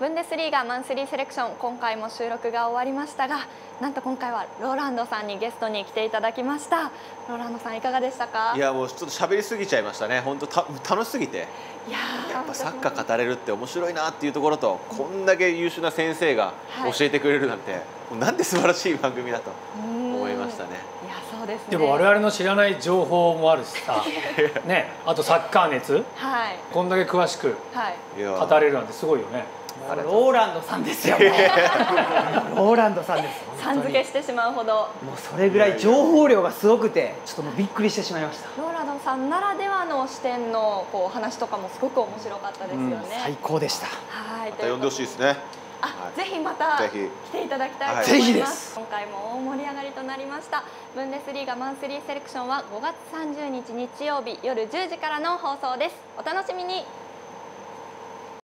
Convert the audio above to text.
ブンデスリーガマンスリーセレクション、今回も収録が終わりましたが、なんと今回はローランドさんにゲストに来ていただきました。ローランドさん、いかがでしたか？いや、もうちょっと喋りすぎちゃいましたね。本当楽しすぎて、いや、やっぱサッカー語れるって面白いなっていうところと、こんだけ優秀な先生が教えてくれるなんて、はい、なんて素晴らしい番組だと思いましたね。いや、そうですね。でも我々の知らない情報もあるしさね、あとサッカー熱、はい、こんだけ詳しく語れるなんてすごいよね。ローランドさんですよ。ローランドさんです。さん付けしてしまうほど、もうそれぐらい情報量がすごくて、ちょっともうびっくりしてしまいました。ローランドさんならではの視点のこう話とかもすごく面白かったですよね。最高でした。はい、また呼んでほしいですね。あ、ぜひまた来ていただきたいと思います。今回も大盛り上がりとなりました。ブンデスリーガマンスリーセレクションは5月30日日曜日夜10時からの放送です。お楽しみに。